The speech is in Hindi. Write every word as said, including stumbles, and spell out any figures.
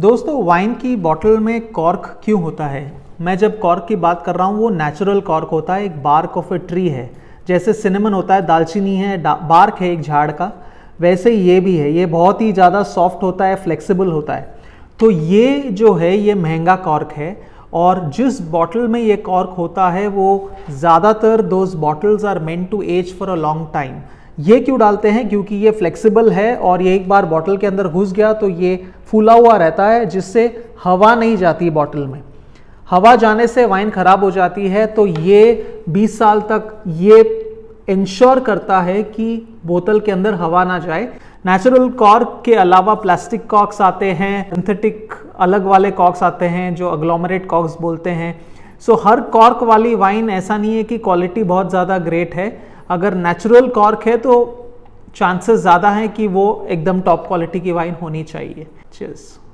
दोस्तों वाइन की बॉटल में कॉर्क क्यों होता है? मैं जब कॉर्क की बात कर रहा हूँ वो नेचुरल कॉर्क होता है, एक बार्क ऑफ ए ट्री है। जैसे सिनेमन होता है, दालचीनी है, डा, बार्क है एक झाड़ का, वैसे ये भी है। ये बहुत ही ज़्यादा सॉफ्ट होता है, फ्लेक्सिबल होता है। तो ये जो है ये महंगा कॉर्क है और जिस बॉटल में ये कॉर्क होता है वो ज़्यादातर those bottles are meant to age for a long time. ये क्यों डालते हैं? क्योंकि ये फ्लेक्सिबल है और ये एक बार बॉटल के अंदर घुस गया तो ये फूला हुआ रहता है, जिससे हवा नहीं जाती बॉटल में। हवा जाने से वाइन ख़राब हो जाती है। तो ये बीस साल तक ये इंश्योर करता है कि बोतल के अंदर हवा ना जाए। नेचुरल कॉर्क के अलावा प्लास्टिक कॉर्क्स आते हैं, सिंथेटिक अलग वाले कॉर्क्स आते हैं जो अग्लोमरेट कॉर्क्स बोलते हैं। सो हर कॉर्क वाली वाइन ऐसा नहीं है कि क्वालिटी बहुत ज़्यादा ग्रेट है। अगर नेचुरल कॉर्क है तो चांसेस ज़्यादा हैं कि वो एकदम टॉप क्वालिटी की वाइन होनी चाहिए। चीज़